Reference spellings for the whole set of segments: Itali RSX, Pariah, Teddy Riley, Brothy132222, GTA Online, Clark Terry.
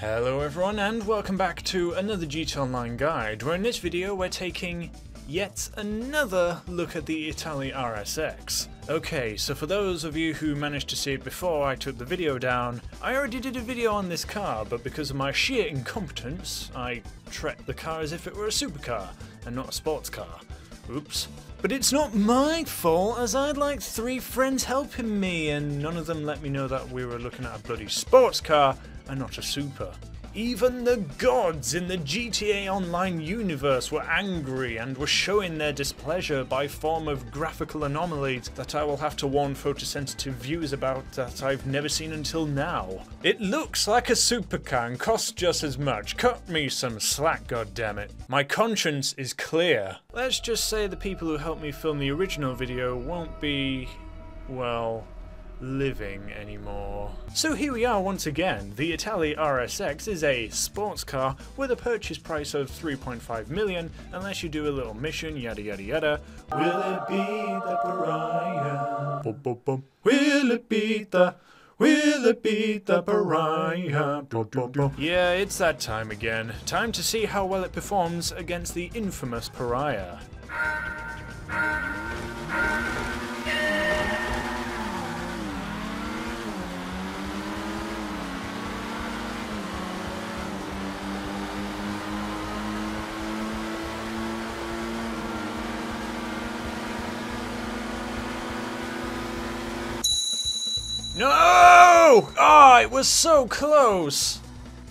Hello everyone and welcome back to another GTA Online guide, where in this video we're taking yet another look at the Itali RSX. Okay, so for those of you who managed to see it before I took the video down, I already did a video on this car, but because of my sheer incompetence, I trekked the car as if it were a supercar and not a sports car. Oops. But it's not my fault, as I had like 3 friends helping me and none of them let me know that we were looking at a bloody sports car and not a super. Even the gods in the GTA Online universe were angry and were showing their displeasure by form of graphical anomalies that I will have to warn photosensitive viewers about that I've never seen until now. It looks like a supercar and costs just as much. Cut me some slack, goddammit. My conscience is clear. Let's just say the people who helped me film the original video won't be, well, living anymore. So here we are once again. The Itali RSX is a sports car with a purchase price of 3.5 million, unless you do a little mission, yada yada yada. Will it be the Pariah? Bum, bum, bum. Will it be the Pariah? Bum, bum, bum. Yeah, it's that time again. Time to see how well it performs against the infamous Pariah. No! Ah, it was so close!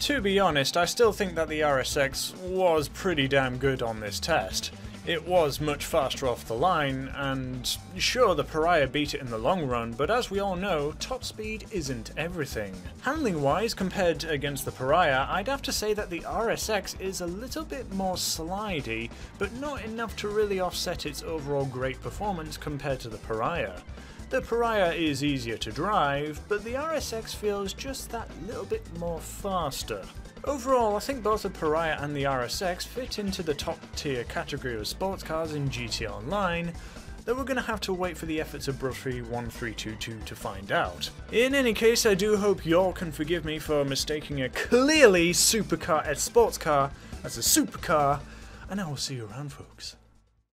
To be honest, I still think that the RSX was pretty damn good on this test. It was much faster off the line, and sure, the Pariah beat it in the long run, but as we all know, top speed isn't everything. Handling-wise, compared against the Pariah, I'd have to say that the RSX is a little bit more slidey, but not enough to really offset its overall great performance compared to the Pariah. The Pariah is easier to drive, but the RSX feels just that little bit more faster. Overall, I think both the Pariah and the RSX fit into the top tier category of sports cars in GTA Online, though we're going to have to wait for the efforts of Brothy132222 to find out. In any case, I do hope y'all can forgive me for mistaking a clearly supercar as sports car as a supercar, and I will see you around, folks.